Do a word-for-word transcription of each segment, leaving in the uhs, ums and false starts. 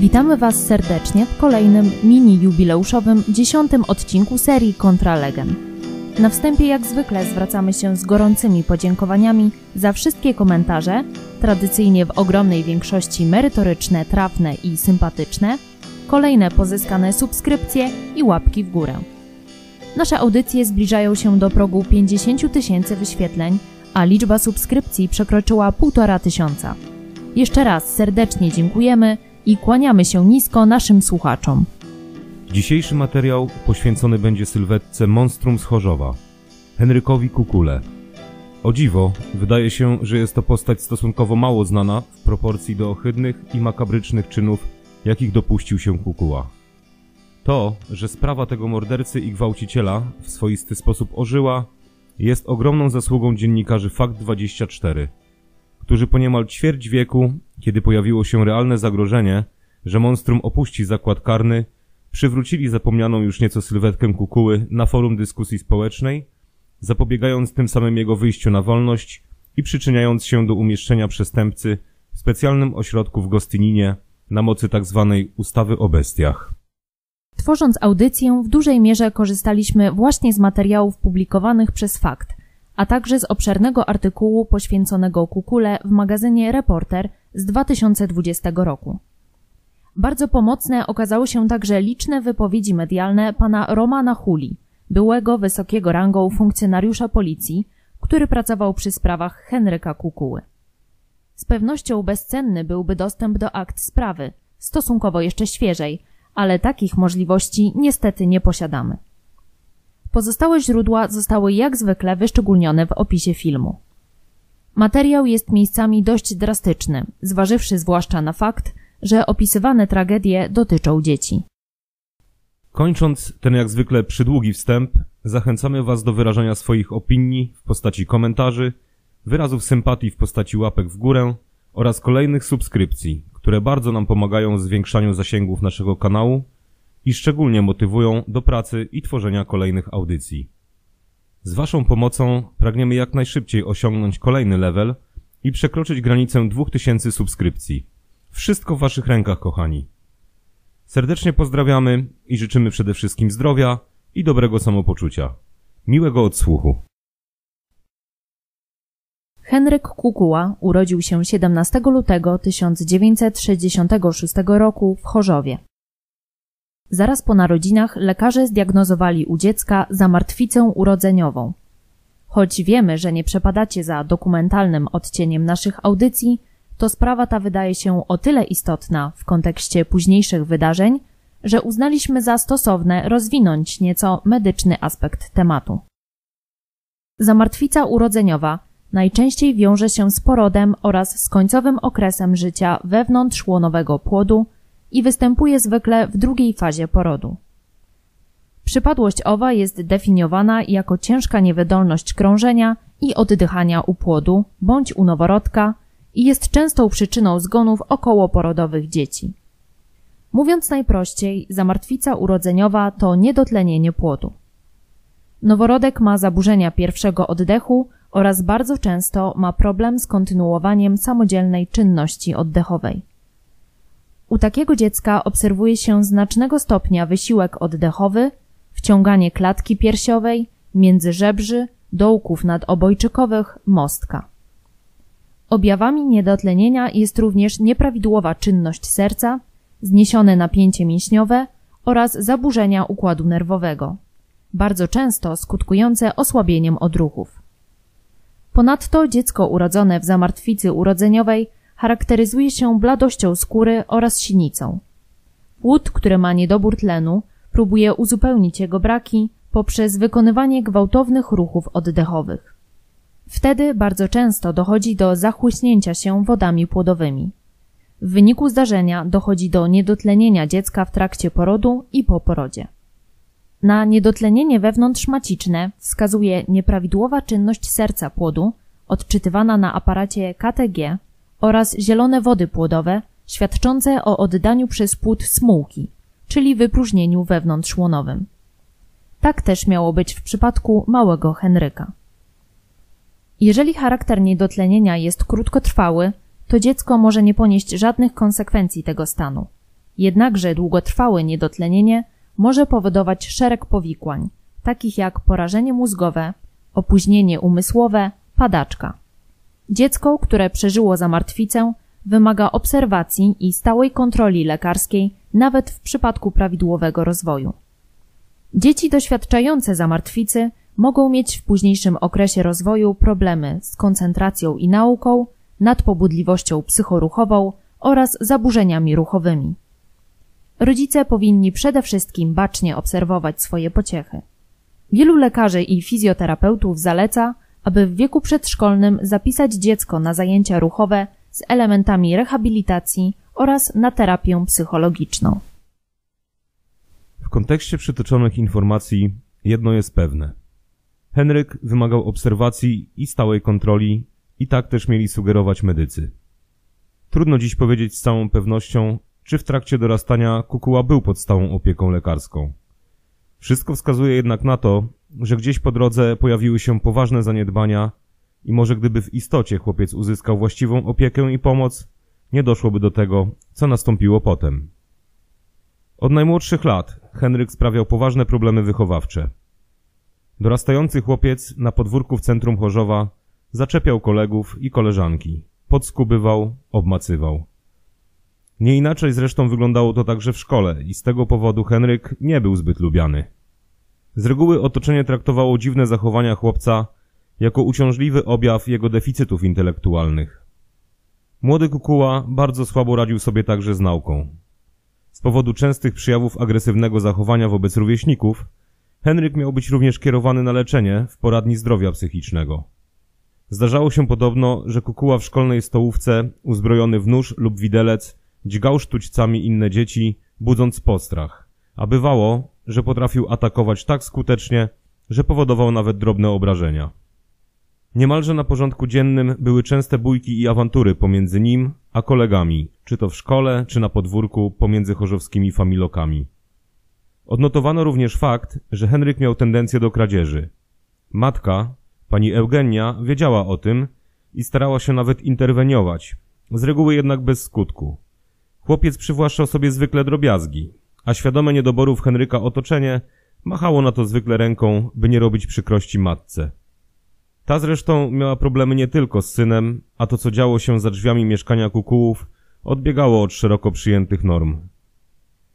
Witamy Was serdecznie w kolejnym mini-jubileuszowym dziesiątym odcinku serii Contra Legem. Na wstępie jak zwykle zwracamy się z gorącymi podziękowaniami za wszystkie komentarze, tradycyjnie w ogromnej większości merytoryczne, trafne i sympatyczne, kolejne pozyskane subskrypcje i łapki w górę. Nasze audycje zbliżają się do progu pięćdziesięciu tysięcy wyświetleń, a liczba subskrypcji przekroczyła półtora tysiąca. Jeszcze raz serdecznie dziękujemy i kłaniamy się nisko naszym słuchaczom. Dzisiejszy materiał poświęcony będzie sylwetce monstrum z Chorzowa, Henrykowi Kukule. O dziwo, wydaje się, że jest to postać stosunkowo mało znana w proporcji do ohydnych i makabrycznych czynów, jakich dopuścił się Kukuła. To, że sprawa tego mordercy i gwałciciela w swoisty sposób ożyła, jest ogromną zasługą dziennikarzy Fakt dwadzieścia cztery, którzy po niemal ćwierć wieku, kiedy pojawiło się realne zagrożenie, że monstrum opuści zakład karny, przywrócili zapomnianą już nieco sylwetkę Kukuły na forum dyskusji społecznej, zapobiegając tym samym jego wyjściu na wolność i przyczyniając się do umieszczenia przestępcy w specjalnym ośrodku w Gostyninie na mocy tzw. ustawy o bestiach. Tworząc audycję, w dużej mierze korzystaliśmy właśnie z materiałów publikowanych przez Fakt, a także z obszernego artykułu poświęconego Kukule w magazynie Reporter z dwa tysiące dwudziestego roku. Bardzo pomocne okazały się także liczne wypowiedzi medialne pana Romana Huli, byłego wysokiego rangą funkcjonariusza policji, który pracował przy sprawach Henryka Kukuły. Z pewnością bezcenny byłby dostęp do akt sprawy, stosunkowo jeszcze świeżej, ale takich możliwości niestety nie posiadamy. Pozostałe źródła zostały jak zwykle wyszczególnione w opisie filmu. Materiał jest miejscami dość drastyczny, zważywszy zwłaszcza na fakt, że opisywane tragedie dotyczą dzieci. Kończąc ten jak zwykle przydługi wstęp, zachęcamy Was do wyrażania swoich opinii w postaci komentarzy, wyrazów sympatii w postaci łapek w górę oraz kolejnych subskrypcji, które bardzo nam pomagają w zwiększaniu zasięgów naszego kanału i szczególnie motywują do pracy i tworzenia kolejnych audycji. Z Waszą pomocą pragniemy jak najszybciej osiągnąć kolejny level i przekroczyć granicę dwóch tysięcy subskrypcji. Wszystko w Waszych rękach, kochani. Serdecznie pozdrawiamy i życzymy przede wszystkim zdrowia i dobrego samopoczucia. Miłego odsłuchu. Henryk Kukuła urodził się siedemnastego lutego tysiąc dziewięćset sześćdziesiątego szóstego roku w Chorzowie. Zaraz po narodzinach lekarze zdiagnozowali u dziecka zamartwicę urodzeniową. Choć wiemy, że nie przepadacie za dokumentalnym odcieniem naszych audycji, to sprawa ta wydaje się o tyle istotna w kontekście późniejszych wydarzeń, że uznaliśmy za stosowne rozwinąć nieco medyczny aspekt tematu. Zamartwica urodzeniowa najczęściej wiąże się z porodem oraz z końcowym okresem życia wewnątrzłonowego płodu i występuje zwykle w drugiej fazie porodu. Przypadłość owa jest definiowana jako ciężka niewydolność krążenia i oddychania u płodu bądź u noworodka i jest częstą przyczyną zgonów okołoporodowych dzieci. Mówiąc najprościej, zamartwica urodzeniowa to niedotlenienie płodu. Noworodek ma zaburzenia pierwszego oddechu oraz bardzo często ma problem z kontynuowaniem samodzielnej czynności oddechowej. U takiego dziecka obserwuje się znacznego stopnia wysiłek oddechowy, wciąganie klatki piersiowej, międzyżebrzy, dołków nadobojczykowych, mostka. Objawami niedotlenienia jest również nieprawidłowa czynność serca, zniesione napięcie mięśniowe oraz zaburzenia układu nerwowego, bardzo często skutkujące osłabieniem odruchów. Ponadto dziecko urodzone w zamartwicy urodzeniowej charakteryzuje się bladością skóry oraz sinicą. Płód, który ma niedobór tlenu, próbuje uzupełnić jego braki poprzez wykonywanie gwałtownych ruchów oddechowych. Wtedy bardzo często dochodzi do zachłyśnięcia się wodami płodowymi. W wyniku zdarzenia dochodzi do niedotlenienia dziecka w trakcie porodu i po porodzie. Na niedotlenienie wewnątrzmaciczne wskazuje nieprawidłowa czynność serca płodu, odczytywana na aparacie K T G, oraz zielone wody płodowe, świadczące o oddaniu przez płód smułki, czyli wypróżnieniu wewnątrzłonowym. Tak też miało być w przypadku małego Henryka. Jeżeli charakter niedotlenienia jest krótkotrwały, to dziecko może nie ponieść żadnych konsekwencji tego stanu. Jednakże długotrwałe niedotlenienie może powodować szereg powikłań, takich jak porażenie mózgowe, opóźnienie umysłowe, padaczka. Dziecko, które przeżyło zamartwicę, wymaga obserwacji i stałej kontroli lekarskiej nawet w przypadku prawidłowego rozwoju. Dzieci doświadczające zamartwicy mogą mieć w późniejszym okresie rozwoju problemy z koncentracją i nauką, nadpobudliwością psychoruchową oraz zaburzeniami ruchowymi. Rodzice powinni przede wszystkim bacznie obserwować swoje pociechy. Wielu lekarzy i fizjoterapeutów zaleca, aby w wieku przedszkolnym zapisać dziecko na zajęcia ruchowe z elementami rehabilitacji oraz na terapię psychologiczną. W kontekście przytoczonych informacji jedno jest pewne. Henryk wymagał obserwacji i stałej kontroli i tak też mieli sugerować medycy. Trudno dziś powiedzieć z całą pewnością, czy w trakcie dorastania Kukuła był pod stałą opieką lekarską. Wszystko wskazuje jednak na to, że gdzieś po drodze pojawiły się poważne zaniedbania i może gdyby w istocie chłopiec uzyskał właściwą opiekę i pomoc, nie doszłoby do tego, co nastąpiło potem. Od najmłodszych lat Henryk sprawiał poważne problemy wychowawcze. Dorastający chłopiec na podwórku w centrum Chorzowa zaczepiał kolegów i koleżanki, podskubywał, obmacywał. Nie inaczej zresztą wyglądało to także w szkole i z tego powodu Henryk nie był zbyt lubiany. Z reguły otoczenie traktowało dziwne zachowania chłopca jako uciążliwy objaw jego deficytów intelektualnych. Młody Kukuła bardzo słabo radził sobie także z nauką. Z powodu częstych przejawów agresywnego zachowania wobec rówieśników Henryk miał być również kierowany na leczenie w poradni zdrowia psychicznego. Zdarzało się podobno, że Kukuła w szkolnej stołówce, uzbrojony w nóż lub widelec, dźgał sztućcami inne dzieci, budząc postrach, a bywało, że potrafił atakować tak skutecznie, że powodował nawet drobne obrażenia. Niemalże na porządku dziennym były częste bójki i awantury pomiędzy nim a kolegami, czy to w szkole, czy na podwórku, pomiędzy chorzowskimi familokami. Odnotowano również fakt, że Henryk miał tendencję do kradzieży. Matka, pani Eugenia, wiedziała o tym i starała się nawet interweniować, z reguły jednak bez skutku. Chłopiec przywłaszczał sobie zwykle drobiazgi, a świadome niedoborów Henryka otoczenie machało na to zwykle ręką, by nie robić przykrości matce. Ta zresztą miała problemy nie tylko z synem, a to co działo się za drzwiami mieszkania Kukułów odbiegało od szeroko przyjętych norm.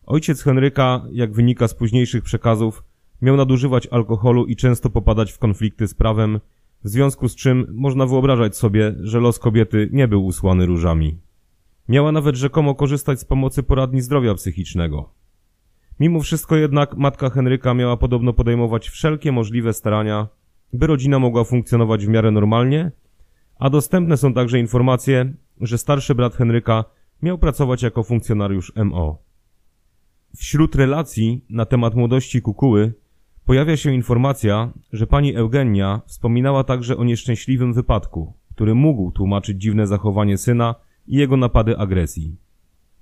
Ojciec Henryka, jak wynika z późniejszych przekazów, miał nadużywać alkoholu i często popadać w konflikty z prawem, w związku z czym można wyobrażać sobie, że los kobiety nie był usłany różami. Miała nawet rzekomo korzystać z pomocy poradni zdrowia psychicznego. Mimo wszystko jednak matka Henryka miała podobno podejmować wszelkie możliwe starania, by rodzina mogła funkcjonować w miarę normalnie, a dostępne są także informacje, że starszy brat Henryka miał pracować jako funkcjonariusz M O. Wśród relacji na temat młodości Kukuły pojawia się informacja, że pani Eugenia wspominała także o nieszczęśliwym wypadku, który mógł tłumaczyć dziwne zachowanie syna i jego napady agresji.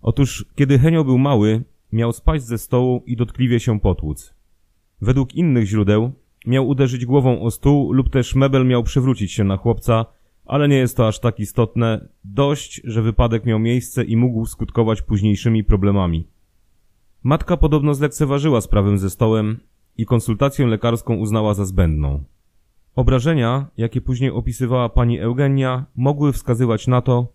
Otóż, kiedy Henio był mały, miał spaść ze stołu i dotkliwie się potłuc. Według innych źródeł miał uderzyć głową o stół lub też mebel miał przywrócić się na chłopca, ale nie jest to aż tak istotne. Dość, że wypadek miał miejsce i mógł skutkować późniejszymi problemami. Matka podobno zlekceważyła sprawę ze stołem i konsultację lekarską uznała za zbędną. Obrażenia, jakie później opisywała pani Eugenia, mogły wskazywać na to,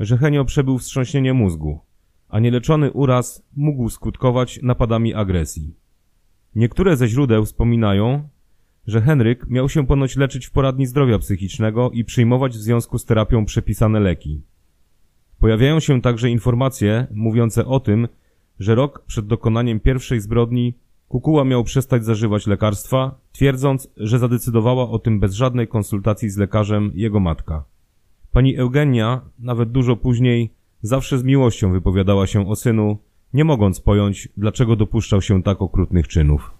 że Henio przebył wstrząśnienie mózgu, a nieleczony uraz mógł skutkować napadami agresji. Niektóre ze źródeł wspominają, że Henryk miał się ponoć leczyć w poradni zdrowia psychicznego i przyjmować w związku z terapią przepisane leki. Pojawiają się także informacje mówiące o tym, że rok przed dokonaniem pierwszej zbrodni Kukuła miał przestać zażywać lekarstwa, twierdząc, że zadecydowała o tym bez żadnej konsultacji z lekarzem jego matka. Pani Eugenia, nawet dużo później, zawsze z miłością wypowiadała się o synu, nie mogąc pojąć, dlaczego dopuszczał się tak okrutnych czynów.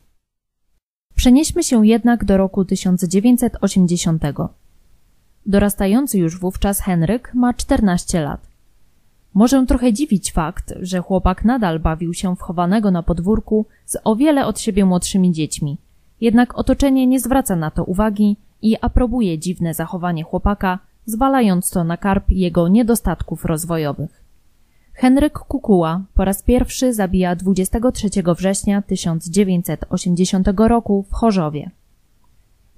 Przenieśmy się jednak do roku tysiąc dziewięćset osiemdziesiątego. Dorastający już wówczas Henryk ma czternaście lat. Może trochę dziwić fakt, że chłopak nadal bawił się w chowanego na podwórku z o wiele od siebie młodszymi dziećmi. Jednak otoczenie nie zwraca na to uwagi i aprobuje dziwne zachowanie chłopaka, zwalając to na karb jego niedostatków rozwojowych. Henryk Kukuła po raz pierwszy zabija dwudziestego trzeciego września tysiąc dziewięćset osiemdziesiątego roku w Chorzowie.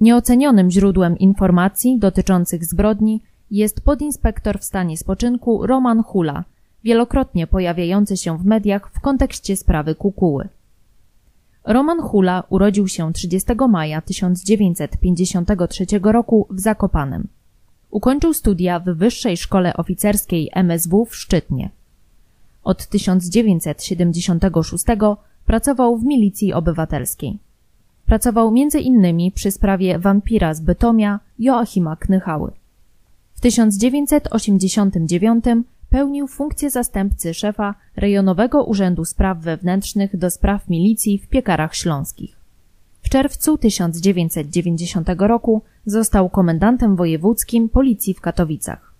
Nieocenionym źródłem informacji dotyczących zbrodni jest podinspektor w stanie spoczynku Roman Hula, wielokrotnie pojawiający się w mediach w kontekście sprawy Kukuły. Roman Hula urodził się trzydziestego maja tysiąc dziewięćset pięćdziesiątego trzeciego roku w Zakopanem. Ukończył studia w Wyższej Szkole Oficerskiej M S W w Szczytnie. Od tysiąc dziewięćset siedemdziesiątego szóstego pracował w Milicji Obywatelskiej. Pracował między innymi przy sprawie wampira z Bytomia Joachima Knychały. W tysiąc dziewięćset osiemdziesiątym dziewiątym pełnił funkcję zastępcy szefa Rejonowego Urzędu Spraw Wewnętrznych do spraw milicji w Piekarach Śląskich. W czerwcu tysiąc dziewięćset dziewięćdziesiątego roku został komendantem wojewódzkim Policji w Katowicach.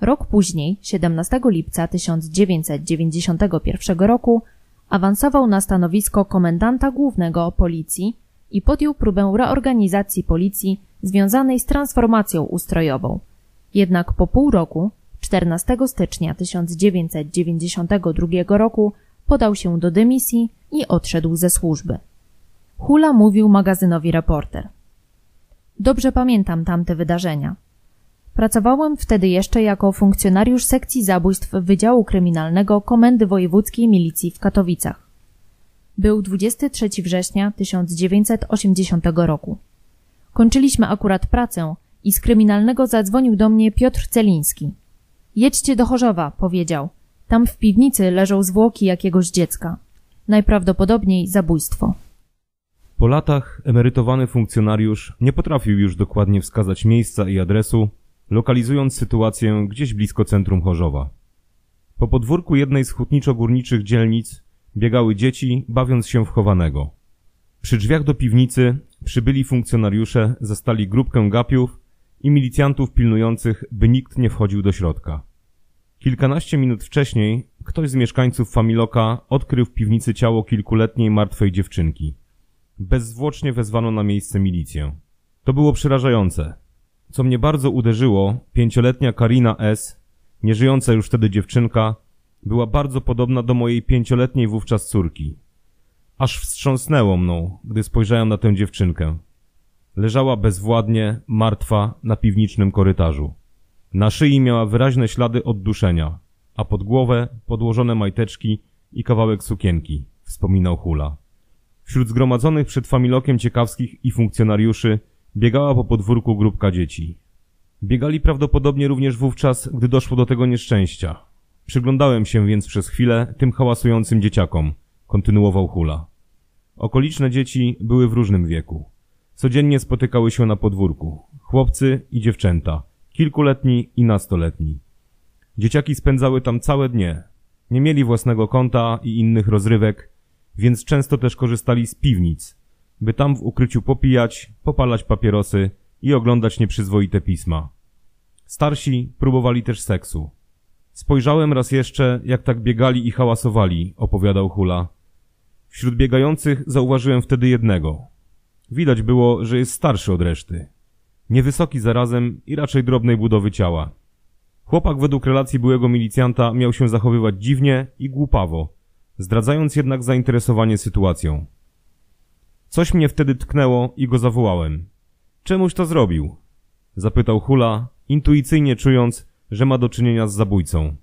Rok później, siedemnastego lipca tysiąc dziewięćset dziewięćdziesiątego pierwszego roku, awansował na stanowisko komendanta głównego Policji i podjął próbę reorganizacji Policji związanej z transformacją ustrojową. Jednak po pół roku, czternastego stycznia tysiąc dziewięćset dziewięćdziesiątego drugiego roku, podał się do dymisji i odszedł ze służby. Hula mówił magazynowi Reporter: dobrze pamiętam tamte wydarzenia. Pracowałem wtedy jeszcze jako funkcjonariusz sekcji zabójstw Wydziału Kryminalnego Komendy Wojewódzkiej Milicji w Katowicach. Był dwudziestego trzeciego września tysiąc dziewięćset osiemdziesiątego roku. Kończyliśmy akurat pracę i z kryminalnego zadzwonił do mnie Piotr Celiński. Jedźcie do Chorzowa, powiedział. Tam w piwnicy leżą zwłoki jakiegoś dziecka. Najprawdopodobniej zabójstwo. Po latach emerytowany funkcjonariusz nie potrafił już dokładnie wskazać miejsca i adresu, lokalizując sytuację gdzieś blisko centrum Chorzowa. Po podwórku jednej z hutniczo-górniczych dzielnic biegały dzieci, bawiąc się w chowanego. Przy drzwiach do piwnicy przybyli funkcjonariusze zastali grupkę gapiów i milicjantów pilnujących, by nikt nie wchodził do środka. Kilkanaście minut wcześniej ktoś z mieszkańców Familoka odkrył w piwnicy ciało kilkuletniej martwej dziewczynki. Bezzwłocznie wezwano na miejsce milicję. To było przerażające. Co mnie bardzo uderzyło, pięcioletnia Karina S., nieżyjąca już wtedy dziewczynka, była bardzo podobna do mojej pięcioletniej wówczas córki. Aż wstrząsnęło mną, gdy spojrzałem na tę dziewczynkę. Leżała bezwładnie, martwa, na piwniczym korytarzu. Na szyi miała wyraźne ślady odduszenia, a pod głowę podłożone majteczki i kawałek sukienki, wspominał Hula. Wśród zgromadzonych przed Familokiem ciekawskich i funkcjonariuszy biegała po podwórku grupka dzieci. Biegali prawdopodobnie również wówczas, gdy doszło do tego nieszczęścia. Przyglądałem się więc przez chwilę tym hałasującym dzieciakom, kontynuował Hula. Okoliczne dzieci były w różnym wieku. Codziennie spotykały się na podwórku. Chłopcy i dziewczęta, kilkuletni i nastoletni. Dzieciaki spędzały tam całe dnie. Nie mieli własnego konta i innych rozrywek, więc często też korzystali z piwnic, by tam w ukryciu popijać, popalać papierosy i oglądać nieprzyzwoite pisma. Starsi próbowali też seksu. Spojrzałem raz jeszcze, jak tak biegali i hałasowali, opowiadał Hula. Wśród biegających zauważyłem wtedy jednego. Widać było, że jest starszy od reszty. Niewysoki zarazem i raczej drobnej budowy ciała. Chłopak według relacji byłego milicjanta miał się zachowywać dziwnie i głupawo, zdradzając jednak zainteresowanie sytuacją. Coś mnie wtedy tknęło i go zawołałem. Czemuś to zrobił? Zapytał Hula, intuicyjnie czując, że ma do czynienia z zabójcą.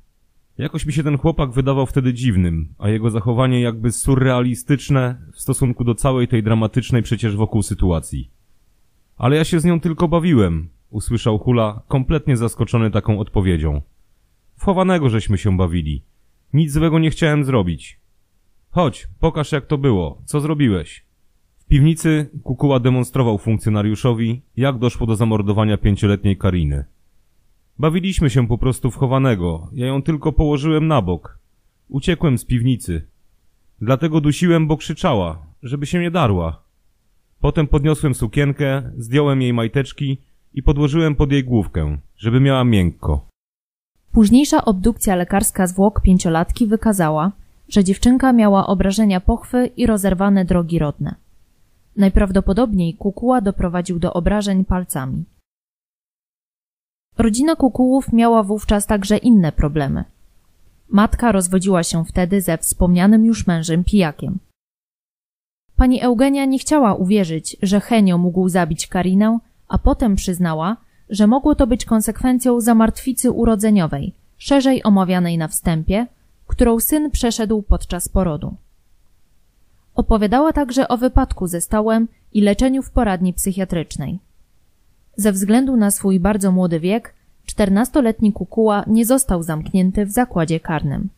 Jakoś mi się ten chłopak wydawał wtedy dziwnym, a jego zachowanie jakby surrealistyczne w stosunku do całej tej dramatycznej przecież wokół sytuacji. Ale ja się z nią tylko bawiłem, usłyszał Hula, kompletnie zaskoczony taką odpowiedzią. W chowanego żeśmy się bawili. Nic złego nie chciałem zrobić. Chodź, pokaż jak to było, co zrobiłeś. W piwnicy Kukuła demonstrował funkcjonariuszowi, jak doszło do zamordowania pięcioletniej Kariny. Bawiliśmy się po prostu w chowanego, ja ją tylko położyłem na bok. Uciekłem z piwnicy. Dlatego dusiłem, bo krzyczała, żeby się nie darła. Potem podniosłem sukienkę, zdjąłem jej majteczki i podłożyłem pod jej główkę, żeby miała miękko. Późniejsza obdukcja lekarska zwłok pięciolatki wykazała, że dziewczynka miała obrażenia pochwy i rozerwane drogi rodne. Najprawdopodobniej Kukuła doprowadził do obrażeń palcami. Rodzina Kukułów miała wówczas także inne problemy. Matka rozwodziła się wtedy ze wspomnianym już mężem pijakiem. Pani Eugenia nie chciała uwierzyć, że Henio mógł zabić Karinę, a potem przyznała, że mogło to być konsekwencją zamartwicy urodzeniowej, szerzej omawianej na wstępie, którą syn przeszedł podczas porodu. Opowiadała także o wypadku ze stołem i leczeniu w poradni psychiatrycznej. Ze względu na swój bardzo młody wiek, czternastoletni Kukuła nie został zamknięty w zakładzie karnym.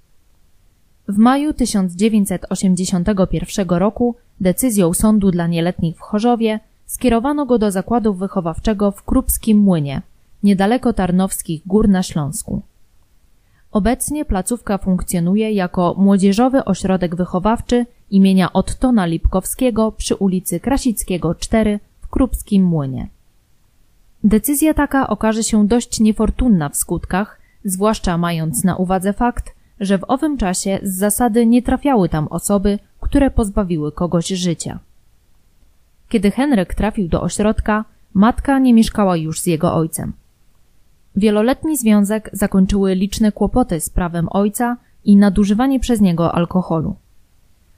W maju tysiąc dziewięćset osiemdziesiątego pierwszego roku decyzją sądu dla nieletnich w Chorzowie skierowano go do zakładu wychowawczego w Krupskim Młynie, niedaleko Tarnowskich Gór na Śląsku. Obecnie placówka funkcjonuje jako Młodzieżowy Ośrodek Wychowawczy imienia Ottona Lipkowskiego przy ulicy Krasickiego cztery w Krupskim Młynie. Decyzja taka okaże się dość niefortunna w skutkach, zwłaszcza mając na uwadze fakt, że w owym czasie z zasady nie trafiały tam osoby, które pozbawiły kogoś życia. Kiedy Henryk trafił do ośrodka, matka nie mieszkała już z jego ojcem. Wieloletni związek zakończyły liczne kłopoty z prawem ojca i nadużywanie przez niego alkoholu.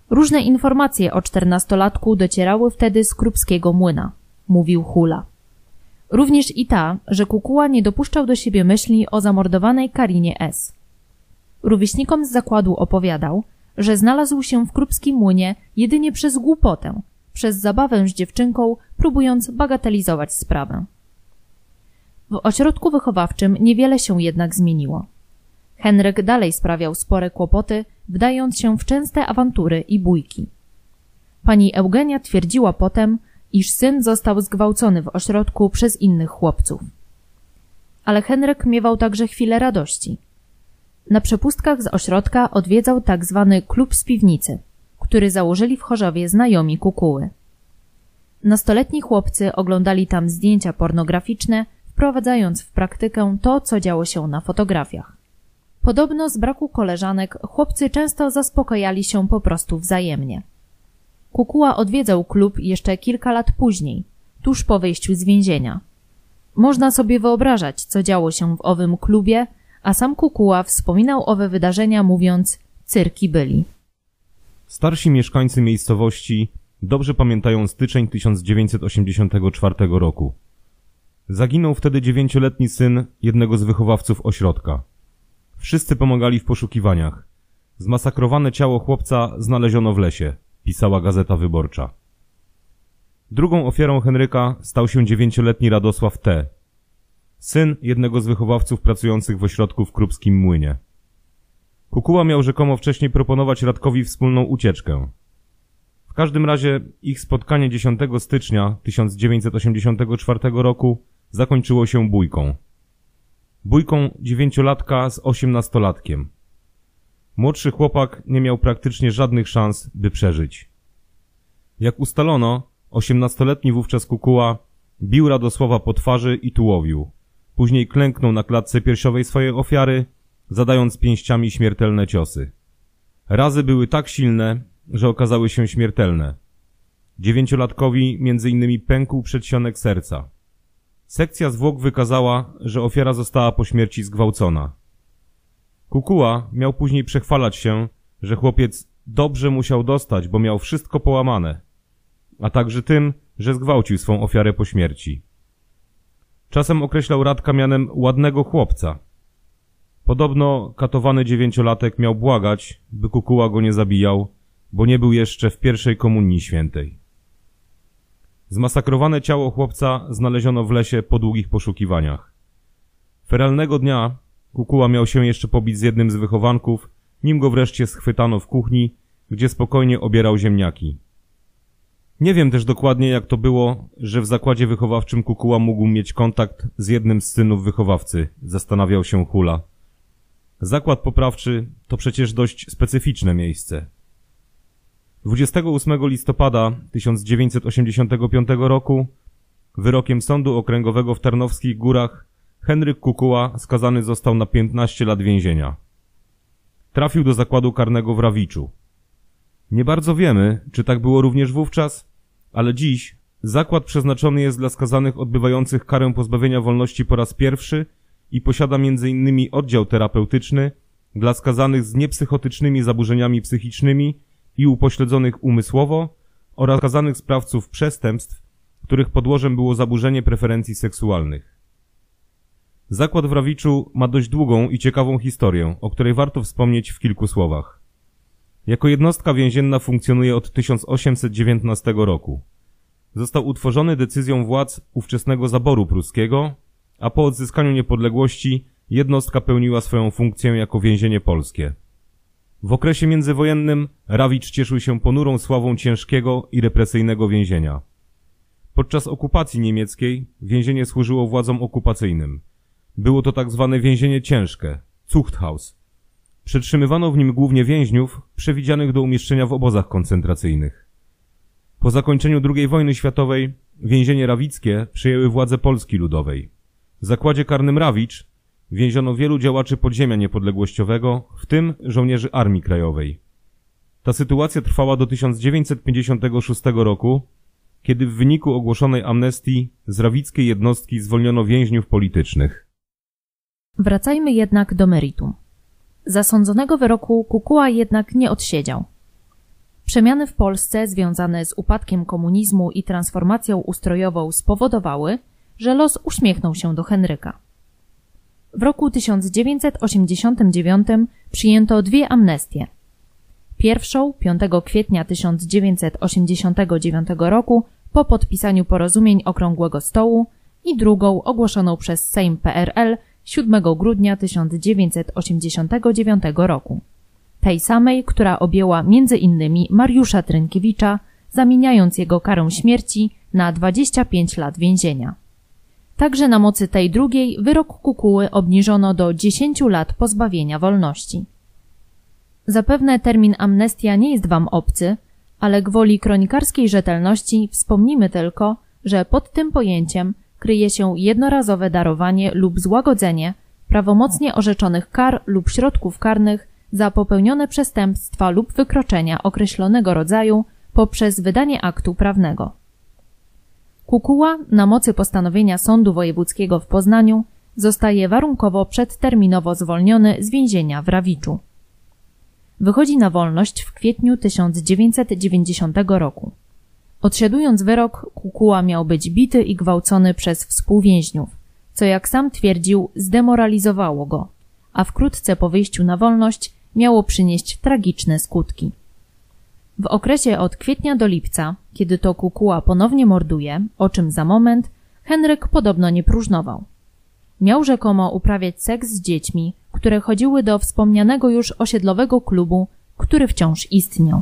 Różne informacje o czternastolatku docierały wtedy z Krupskiego Młyna, mówił Hula. Również i ta, że Kukuła nie dopuszczał do siebie myśli o zamordowanej Karinie S. Rówieśnikom z zakładu opowiadał, że znalazł się w Krupskim Młynie jedynie przez głupotę, przez zabawę z dziewczynką, próbując bagatelizować sprawę. W ośrodku wychowawczym niewiele się jednak zmieniło. Henryk dalej sprawiał spore kłopoty, wdając się w częste awantury i bójki. Pani Eugenia twierdziła potem, iż syn został zgwałcony w ośrodku przez innych chłopców. Ale Henryk miewał także chwilę radości. Na przepustkach z ośrodka odwiedzał tak zwany klub z piwnicy, który założyli w Chorzowie znajomi Kukuły. Nastoletni chłopcy oglądali tam zdjęcia pornograficzne, wprowadzając w praktykę to, co działo się na fotografiach. Podobno z braku koleżanek chłopcy często zaspokajali się po prostu wzajemnie. Kukuła odwiedzał klub jeszcze kilka lat później, tuż po wyjściu z więzienia. Można sobie wyobrażać, co działo się w owym klubie, a sam Kukuła wspominał owe wydarzenia, mówiąc: cyrki byli. Starsi mieszkańcy miejscowości dobrze pamiętają styczeń tysiąc dziewięćset osiemdziesiątego czwartego roku. Zaginął wtedy dziewięcioletni syn jednego z wychowawców ośrodka. Wszyscy pomagali w poszukiwaniach. Zmasakrowane ciało chłopca znaleziono w lesie, pisała Gazeta Wyborcza. Drugą ofiarą Henryka stał się dziewięcioletni Radosław T., syn jednego z wychowawców pracujących w ośrodku w Krupskim Młynie. Kukuła miał rzekomo wcześniej proponować Radkowi wspólną ucieczkę. W każdym razie ich spotkanie dziesiątego stycznia tysiąc dziewięćset osiemdziesiątego czwartego roku zakończyło się bójką. Bójką dziewięciolatka z osiemnastolatkiem. Młodszy chłopak nie miał praktycznie żadnych szans, by przeżyć. Jak ustalono, osiemnastoletni wówczas Kukuła bił Radosława po twarzy i tułowił. Później klęknął na klatce piersiowej swojej ofiary, zadając pięściami śmiertelne ciosy. Razy były tak silne, że okazały się śmiertelne. Dziewięciolatkowi między innymi pękł przedsionek serca. Sekcja zwłok wykazała, że ofiara została po śmierci zgwałcona. Kukuła miał później przechwalać się, że chłopiec dobrze musiał dostać, bo miał wszystko połamane, a także tym, że zgwałcił swą ofiarę po śmierci. Czasem określał Radka mianem ładnego chłopca. Podobno katowany dziewięciolatek miał błagać, by Kukuła go nie zabijał, bo nie był jeszcze w pierwszej komunii świętej. Zmasakrowane ciało chłopca znaleziono w lesie po długich poszukiwaniach. Feralnego dnia Kukuła miał się jeszcze pobić z jednym z wychowanków, nim go wreszcie schwytano w kuchni, gdzie spokojnie obierał ziemniaki. Nie wiem też dokładnie, jak to było, że w zakładzie wychowawczym Kukuła mógł mieć kontakt z jednym z synów wychowawcy, zastanawiał się Hula. Zakład poprawczy to przecież dość specyficzne miejsce. dwudziestego ósmego listopada tysiąc dziewięćset osiemdziesiątego piątego roku wyrokiem Sądu Okręgowego w Tarnowskich Górach Henryk Kukuła skazany został na piętnaście lat więzienia. Trafił do zakładu karnego w Rawiczu. Nie bardzo wiemy, czy tak było również wówczas, ale dziś zakład przeznaczony jest dla skazanych odbywających karę pozbawienia wolności po raz pierwszy i posiada między innymi oddział terapeutyczny, dla skazanych z niepsychotycznymi zaburzeniami psychicznymi i upośledzonych umysłowo oraz skazanych sprawców przestępstw, których podłożem było zaburzenie preferencji seksualnych. Zakład w Rawiczu ma dość długą i ciekawą historię, o której warto wspomnieć w kilku słowach. Jako jednostka więzienna funkcjonuje od tysiąc osiemset dziewiętnastego roku. Został utworzony decyzją władz ówczesnego zaboru pruskiego, a po odzyskaniu niepodległości jednostka pełniła swoją funkcję jako więzienie polskie. W okresie międzywojennym Rawicz cieszył się ponurą sławą ciężkiego i represyjnego więzienia. Podczas okupacji niemieckiej więzienie służyło władzom okupacyjnym. Było to tak zwane więzienie ciężkie, Zuchthaus. Przetrzymywano w nim głównie więźniów przewidzianych do umieszczenia w obozach koncentracyjnych. Po zakończeniu drugiej wojny światowej więzienie rawickie przejęły władze Polski Ludowej. W zakładzie karnym Rawicz więziono wielu działaczy podziemia niepodległościowego, w tym żołnierzy Armii Krajowej. Ta sytuacja trwała do tysiąc dziewięćset pięćdziesiątego szóstego roku, kiedy w wyniku ogłoszonej amnestii z rawickiej jednostki zwolniono więźniów politycznych. Wracajmy jednak do meritum. Zasądzonego wyroku Kukuła jednak nie odsiedział. Przemiany w Polsce związane z upadkiem komunizmu i transformacją ustrojową spowodowały, że los uśmiechnął się do Henryka. W roku tysiąc dziewięćset osiemdziesiątym dziewiątym przyjęto dwie amnestie. Pierwszą piątego kwietnia tysiąc dziewięćset osiemdziesiątego dziewiątego roku po podpisaniu porozumień Okrągłego Stołu i drugą ogłoszoną przez Sejm P R L siódmego grudnia tysiąc dziewięćset osiemdziesiątego dziewiątego roku. Tej samej, która objęła między innymi Mariusza Trynkiewicza, zamieniając jego karę śmierci na dwadzieścia pięć lat więzienia. Także na mocy tej drugiej wyrok Kukuły obniżono do dziesięć lat pozbawienia wolności. Zapewne termin amnestia nie jest wam obcy, ale gwoli kronikarskiej rzetelności wspomnimy tylko, że pod tym pojęciem kryje się jednorazowe darowanie lub złagodzenie prawomocnie orzeczonych kar lub środków karnych za popełnione przestępstwa lub wykroczenia określonego rodzaju poprzez wydanie aktu prawnego. Kukuła na mocy postanowienia Sądu Wojewódzkiego w Poznaniu zostaje warunkowo przedterminowo zwolniony z więzienia w Rawiczu. Wychodzi na wolność w kwietniu tysiąc dziewięćset dziewięćdziesiątego roku. Odsiadując wyrok, Kukuła miał być bity i gwałcony przez współwięźniów, co jak sam twierdził, zdemoralizowało go, a wkrótce po wyjściu na wolność miało przynieść tragiczne skutki. W okresie od kwietnia do lipca, kiedy to Kukuła ponownie morduje, o czym za moment, Henryk podobno nie próżnował. Miał rzekomo uprawiać seks z dziećmi, które chodziły do wspomnianego już osiedlowego klubu, który wciąż istniał.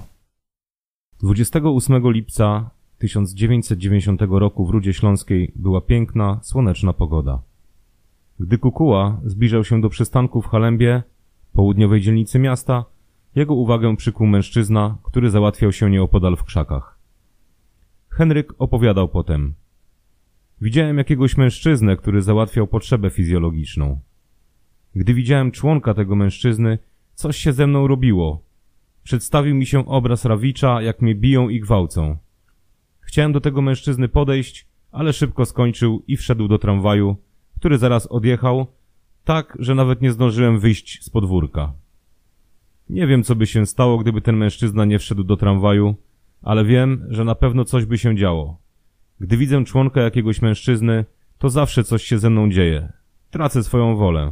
dwudziestego ósmego lipca tysiąc dziewięćset dziewięćdziesiątego roku w Rudzie Śląskiej była piękna, słoneczna pogoda. Gdy Kukuła zbliżał się do przystanku w Halembie, południowej dzielnicy miasta, jego uwagę przykuł mężczyzna, który załatwiał się nieopodal w krzakach. Henryk opowiadał potem. Widziałem jakiegoś mężczyznę, który załatwiał potrzebę fizjologiczną. Gdy widziałem członka tego mężczyzny, coś się ze mną robiło. Przedstawił mi się obraz Rawicza, jak mnie biją i gwałcą. Chciałem do tego mężczyzny podejść, ale szybko skończył i wszedł do tramwaju, który zaraz odjechał, tak, że nawet nie zdążyłem wyjść z podwórka. Nie wiem, co by się stało, gdyby ten mężczyzna nie wszedł do tramwaju, ale wiem, że na pewno coś by się działo. Gdy widzę członka jakiegoś mężczyzny, to zawsze coś się ze mną dzieje. Tracę swoją wolę.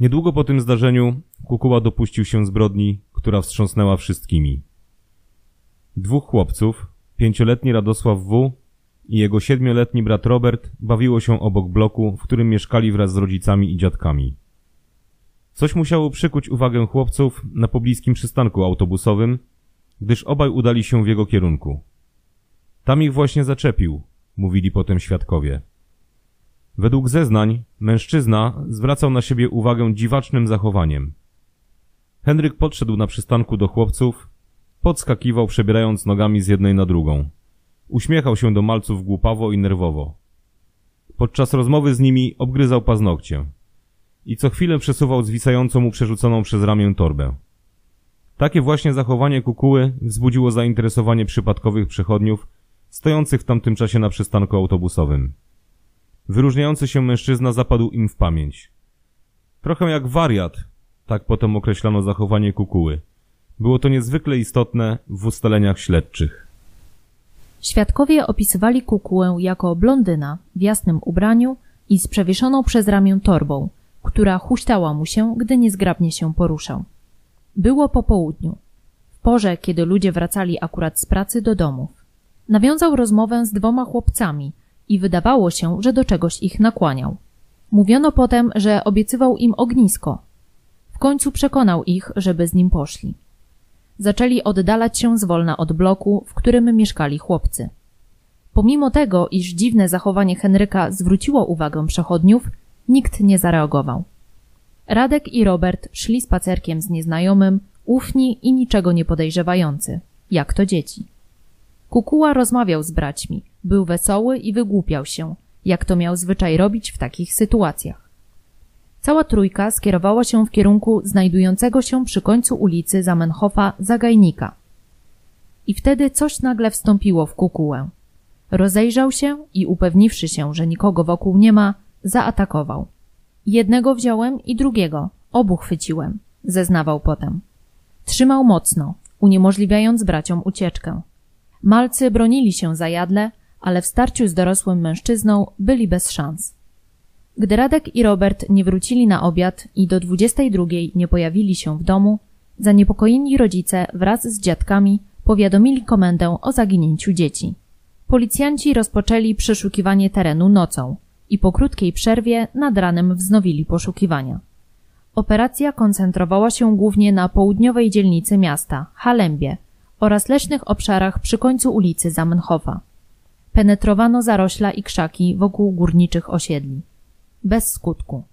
Niedługo po tym zdarzeniu Kukuła dopuścił się zbrodni, która wstrząsnęła wszystkimi. Dwóch chłopców, pięcioletni Radosław W. i jego siedmioletni brat Robert, bawiło się obok bloku, w którym mieszkali wraz z rodzicami i dziadkami. Coś musiało przykuć uwagę chłopców na pobliskim przystanku autobusowym, gdyż obaj udali się w jego kierunku. Tam ich właśnie zaczepił, mówili potem świadkowie. Według zeznań mężczyzna zwracał na siebie uwagę dziwacznym zachowaniem. Henryk podszedł na przystanku do chłopców, podskakiwał, przebierając nogami z jednej na drugą. Uśmiechał się do malców głupawo i nerwowo. Podczas rozmowy z nimi obgryzał paznokcie i co chwilę przesuwał zwisającą mu przerzuconą przez ramię torbę. Takie właśnie zachowanie Kukuły wzbudziło zainteresowanie przypadkowych przechodniów stojących w tamtym czasie na przystanku autobusowym. Wyróżniający się mężczyzna zapadł im w pamięć. Trochę jak wariat, Tak potem określano zachowanie Kukuły. Było to niezwykle istotne w ustaleniach śledczych. Świadkowie opisywali Kukułę jako blondyna w jasnym ubraniu i z przewieszoną przez ramię torbą, która huśtała mu się, gdy niezgrabnie się poruszał. Było po południu, w porze, kiedy ludzie wracali akurat z pracy do domów. Nawiązał rozmowę z dwoma chłopcami i wydawało się, że do czegoś ich nakłaniał. Mówiono potem, że obiecywał im ognisko. W końcu przekonał ich, żeby z nim poszli. Zaczęli oddalać się zwolna od bloku, w którym mieszkali chłopcy. Pomimo tego, iż dziwne zachowanie Henryka zwróciło uwagę przechodniów, nikt nie zareagował. Radek i Robert szli spacerkiem z nieznajomym, ufni i niczego nie podejrzewający, jak to dzieci. Kukuła rozmawiał z braćmi, był wesoły i wygłupiał się, jak to miał zwyczaj robić w takich sytuacjach. Cała trójka skierowała się w kierunku znajdującego się przy końcu ulicy Zamenhofa zagajnika. I wtedy coś nagle wstąpiło w Kukułę. Rozejrzał się i upewniwszy się, że nikogo wokół nie ma, zaatakował. Jednego wziąłem i drugiego, obu chwyciłem, zeznawał potem. Trzymał mocno, uniemożliwiając braciom ucieczkę. Malcy bronili się zajadle, ale w starciu z dorosłym mężczyzną byli bez szans. Gdy Radek i Robert nie wrócili na obiad i do dwudziestej drugiej nie pojawili się w domu, zaniepokojeni rodzice wraz z dziadkami powiadomili komendę o zaginięciu dzieci. Policjanci rozpoczęli przeszukiwanie terenu nocą i po krótkiej przerwie nad ranem wznowili poszukiwania. Operacja koncentrowała się głównie na południowej dzielnicy miasta, Halembie, oraz leśnych obszarach przy końcu ulicy Zamenhofa. Penetrowano zarośla i krzaki wokół górniczych osiedli. Bez skutku.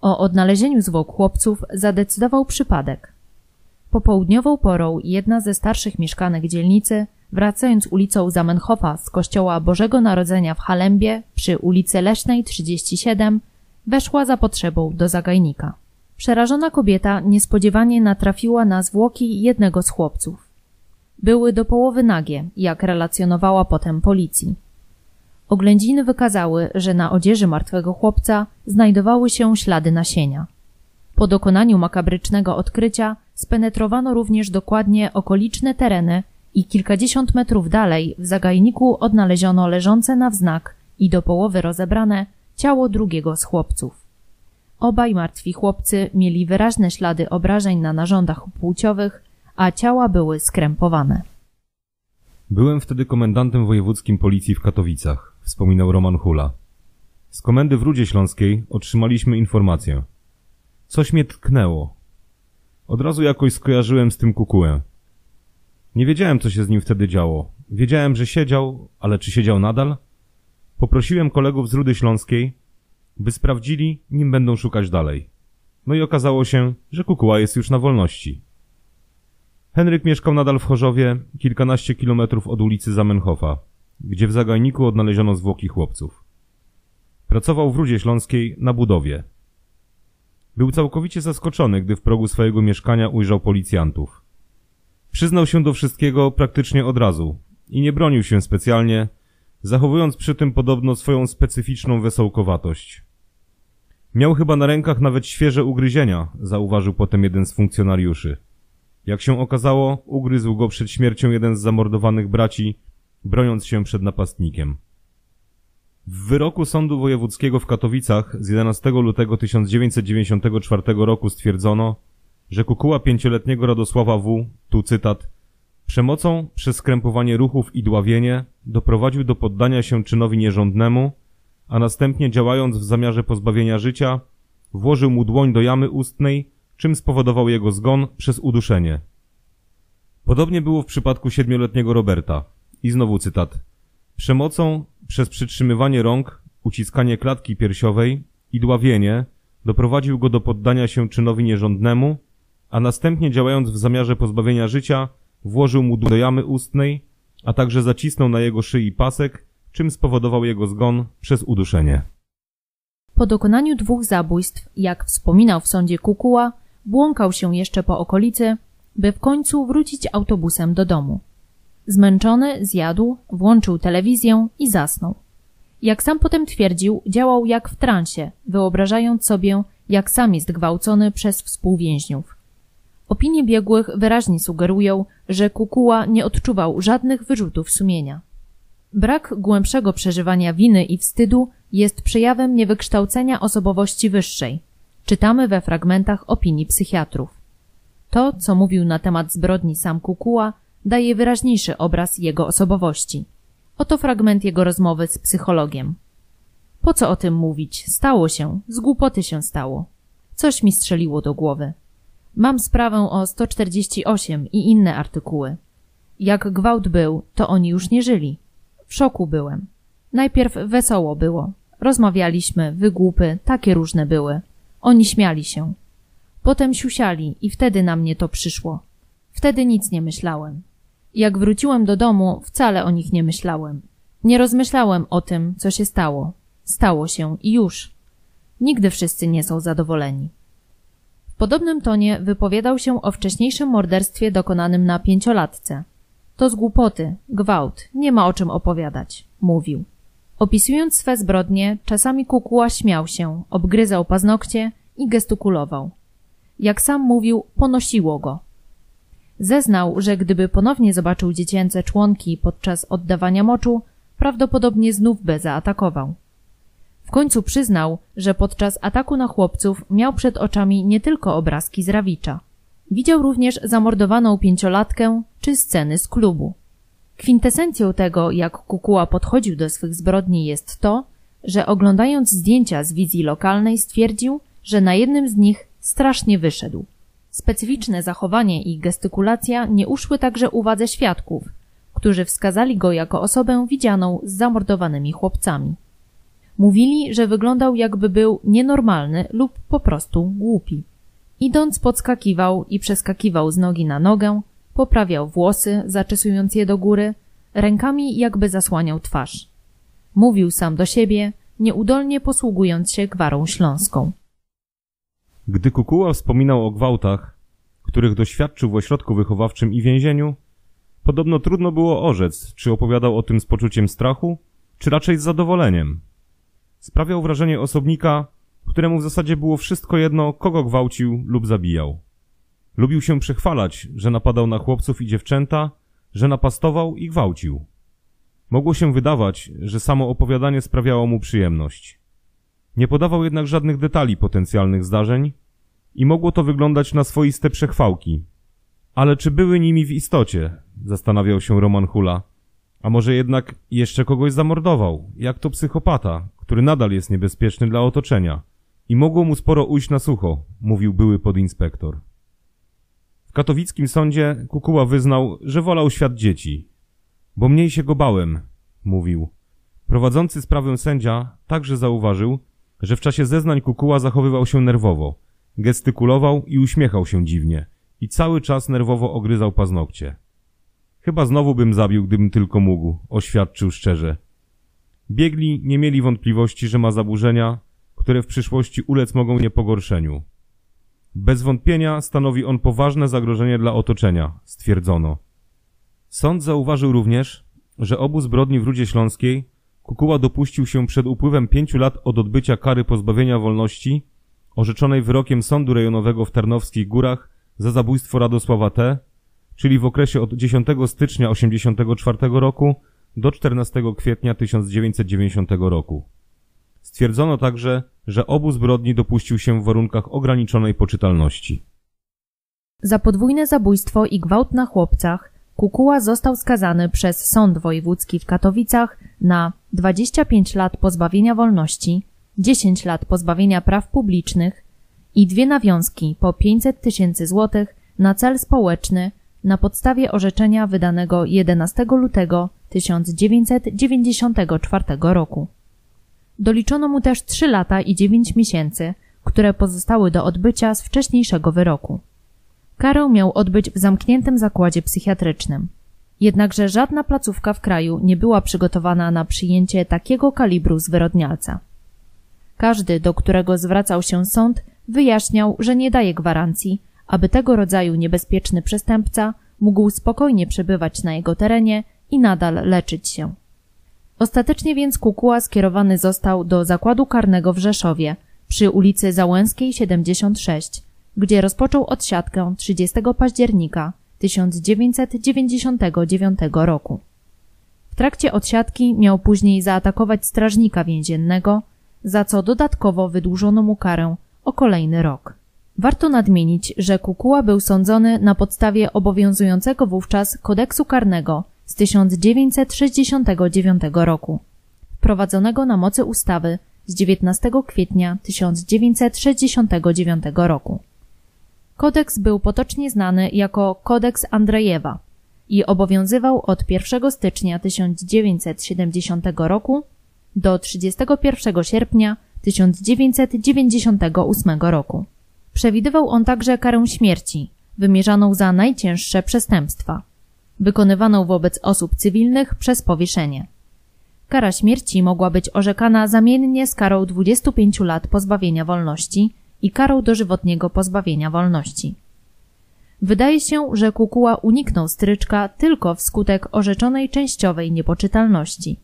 O odnalezieniu zwłok chłopców zadecydował przypadek. Popołudniową porą jedna ze starszych mieszkanek dzielnicy, wracając ulicą Zamenhofa z kościoła Bożego Narodzenia w Halembie przy ulicy Leśnej trzydzieści siedem, weszła za potrzebą do zagajnika. Przerażona kobieta niespodziewanie natrafiła na zwłoki jednego z chłopców. Były do połowy nagie, jak relacjonowała potem policji. Oględziny wykazały, że na odzieży martwego chłopca znajdowały się ślady nasienia. Po dokonaniu makabrycznego odkrycia spenetrowano również dokładnie okoliczne tereny i kilkadziesiąt metrów dalej w zagajniku odnaleziono leżące na wznak i do połowy rozebrane ciało drugiego z chłopców. Obaj martwi chłopcy mieli wyraźne ślady obrażeń na narządach płciowych, a ciała były skrępowane. Byłem wtedy komendantem wojewódzkim policji w Katowicach, wspominał Roman Hula. Z komendy w Rudzie Śląskiej otrzymaliśmy informację. Coś mnie tknęło. Od razu jakoś skojarzyłem z tym Kukułę. Nie wiedziałem, co się z nim wtedy działo. Wiedziałem, że siedział, ale czy siedział nadal? Poprosiłem kolegów z Rudy Śląskiej, by sprawdzili, nim będą szukać dalej. No i okazało się, że Kukuła jest już na wolności. Henryk mieszkał nadal w Chorzowie, kilkanaście kilometrów od ulicy Zamenhofa, gdzie w zagajniku odnaleziono zwłoki chłopców. Pracował w Rudzie Śląskiej na budowie. Był całkowicie zaskoczony, gdy w progu swojego mieszkania ujrzał policjantów. Przyznał się do wszystkiego praktycznie od razu i nie bronił się specjalnie, zachowując przy tym podobno swoją specyficzną wesołkowatość. Miał chyba na rękach nawet świeże ugryzienia, zauważył potem jeden z funkcjonariuszy. Jak się okazało, ugryzł go przed śmiercią jeden z zamordowanych braci, broniąc się przed napastnikiem. W wyroku Sądu Wojewódzkiego w Katowicach z jedenastego lutego tysiąc dziewięćset dziewięćdziesiątego czwartego roku stwierdzono, że Kukuła pięcioletniego Radosława W., tu cytat, przemocą przez skrępowanie ruchów i dławienie doprowadził do poddania się czynowi nierządnemu, a następnie działając w zamiarze pozbawienia życia, włożył mu dłoń do jamy ustnej, czym spowodował jego zgon przez uduszenie. Podobnie było w przypadku siedmioletniego Roberta. I znowu cytat. Przemocą przez przytrzymywanie rąk, uciskanie klatki piersiowej i dławienie doprowadził go do poddania się czynowi nierządnemu, a następnie działając w zamiarze pozbawienia życia włożył mu dłoń do jamy ustnej, a także zacisnął na jego szyi pasek, czym spowodował jego zgon przez uduszenie. Po dokonaniu dwóch zabójstw, jak wspominał w sądzie Kukuła, błąkał się jeszcze po okolicy, by w końcu wrócić autobusem do domu. Zmęczony zjadł, włączył telewizję i zasnął. Jak sam potem twierdził, działał jak w transie, wyobrażając sobie, jak sam jest gwałcony przez współwięźniów. Opinie biegłych wyraźnie sugerują, że Kukuła nie odczuwał żadnych wyrzutów sumienia. Brak głębszego przeżywania winy i wstydu jest przejawem niewykształcenia osobowości wyższej. Czytamy we fragmentach opinii psychiatrów. To, co mówił na temat zbrodni sam Kukuła, daje wyraźniejszy obraz jego osobowości. Oto fragment jego rozmowy z psychologiem. Po co o tym mówić? Stało się, z głupoty się stało. Coś mi strzeliło do głowy. Mam sprawę o sto czterdzieści osiem i inne artykuły. Jak gwałt był, to oni już nie żyli. W szoku byłem. Najpierw wesoło było. Rozmawialiśmy, wygłupy, takie różne były. Oni śmiali się. Potem siusiali i wtedy na mnie to przyszło. Wtedy nic nie myślałem. Jak wróciłem do domu, wcale o nich nie myślałem. Nie rozmyślałem o tym, co się stało. Stało się i już. Nigdy wszyscy nie są zadowoleni. W podobnym tonie wypowiadał się o wcześniejszym morderstwie dokonanym na pięciolatce. To z głupoty, gwałt, nie ma o czym opowiadać, mówił. Opisując swe zbrodnie, czasami Kukuła śmiał się, obgryzał paznokcie i gestykulował. Jak sam mówił, ponosiło go. Zeznał, że gdyby ponownie zobaczył dziecięce członki podczas oddawania moczu, prawdopodobnie znów by zaatakował. W końcu przyznał, że podczas ataku na chłopców miał przed oczami nie tylko obrazki z Rawicza. Widział również zamordowaną pięciolatkę czy sceny z klubu. Kwintesencją tego, jak Kukuła podchodził do swych zbrodni, jest to, że oglądając zdjęcia z wizji lokalnej stwierdził, że na jednym z nich strasznie wyszedł. Specyficzne zachowanie i gestykulacja nie uszły także uwadze świadków, którzy wskazali go jako osobę widzianą z zamordowanymi chłopcami. Mówili, że wyglądał, jakby był nienormalny lub po prostu głupi. Idąc podskakiwał i przeskakiwał z nogi na nogę, poprawiał włosy, zaczesując je do góry, rękami jakby zasłaniał twarz. Mówił sam do siebie, nieudolnie posługując się gwarą śląską. Gdy Kukuła wspominał o gwałtach, których doświadczył w ośrodku wychowawczym i więzieniu, podobno trudno było orzec, czy opowiadał o tym z poczuciem strachu, czy raczej z zadowoleniem. Sprawiał wrażenie osobnika, któremu w zasadzie było wszystko jedno, kogo gwałcił lub zabijał. Lubił się przechwalać, że napadał na chłopców i dziewczęta, że napastował i gwałcił. Mogło się wydawać, że samo opowiadanie sprawiało mu przyjemność. Nie podawał jednak żadnych detali potencjalnych zdarzeń i mogło to wyglądać na swoiste przechwałki. Ale czy były nimi w istocie? Zastanawiał się Roman Hula. A może jednak jeszcze kogoś zamordował, jak to psychopata, który nadal jest niebezpieczny dla otoczenia i mogło mu sporo ujść na sucho, mówił były podinspektor. W katowickim sądzie Kukuła wyznał, że wolał świat dzieci, bo mniej się go bałem, mówił. Prowadzący sprawę sędzia także zauważył, że w czasie zeznań Kukuła zachowywał się nerwowo, gestykulował i uśmiechał się dziwnie i cały czas nerwowo ogryzał paznokcie. Chyba znowu bym zabił, gdybym tylko mógł, oświadczył szczerze. Biegli nie mieli wątpliwości, że ma zaburzenia, które w przyszłości ulec mogą niepogorszeniu. Bez wątpienia stanowi on poważne zagrożenie dla otoczenia, stwierdzono. Sąd zauważył również, że obu zbrodni w Rudzie Śląskiej Kukuła dopuścił się przed upływem pięciu lat od odbycia kary pozbawienia wolności orzeczonej wyrokiem Sądu Rejonowego w Tarnowskich Górach za zabójstwo Radosława T., czyli w okresie od dziesiątego stycznia tysiąc dziewięćset osiemdziesiątego czwartego roku do czternastego kwietnia tysiąc dziewięćset dziewięćdziesiątego roku. Stwierdzono także, że obu zbrodni dopuścił się w warunkach ograniczonej poczytalności. Za podwójne zabójstwo i gwałt na chłopcach Kukuła został skazany przez Sąd Wojewódzki w Katowicach na dwadzieścia pięć lat pozbawienia wolności, dziesięć lat pozbawienia praw publicznych i dwie nawiązki po pięćset tysięcy złotych na cel społeczny na podstawie orzeczenia wydanego jedenastego lutego tysiąc dziewięćset dziewięćdziesiątego czwartego roku. Doliczono mu też trzy lata i dziewięć miesięcy, które pozostały do odbycia z wcześniejszego wyroku. Karę miał odbyć w zamkniętym zakładzie psychiatrycznym. Jednakże żadna placówka w kraju nie była przygotowana na przyjęcie takiego kalibru zwyrodnialca. Każdy, do którego zwracał się sąd, wyjaśniał, że nie daje gwarancji, aby tego rodzaju niebezpieczny przestępca mógł spokojnie przebywać na jego terenie i nadal leczyć się. Ostatecznie więc Kukuła skierowany został do zakładu karnego w Rzeszowie, przy ulicy Załęskiej siedemdziesiąt sześć, gdzie rozpoczął odsiadkę trzydziestego października tysiąc dziewięćset dziewięćdziesiątego dziewiątego roku. W trakcie odsiadki miał później zaatakować strażnika więziennego, za co dodatkowo wydłużono mu karę o kolejny rok. Warto nadmienić, że Kukuła był sądzony na podstawie obowiązującego wówczas kodeksu karnego z tysiąc dziewięćset sześćdziesiątego dziewiątego roku, wprowadzonego na mocy ustawy z dziewiętnastego kwietnia tysiąc dziewięćset sześćdziesiątego dziewiątego roku. Kodeks był potocznie znany jako Kodeks Andrejewa i obowiązywał od pierwszego stycznia tysiąc dziewięćset siedemdziesiątego roku do trzydziestego pierwszego sierpnia tysiąc dziewięćset dziewięćdziesiątego ósmego roku. Przewidywał on także karę śmierci, wymierzaną za najcięższe przestępstwa, wykonywaną wobec osób cywilnych przez powieszenie. Kara śmierci mogła być orzekana zamiennie z karą dwudziestu pięciu lat pozbawienia wolności i karą dożywotniego pozbawienia wolności. Wydaje się, że Kukuła uniknął stryczka tylko wskutek orzeczonej częściowej niepoczytalności.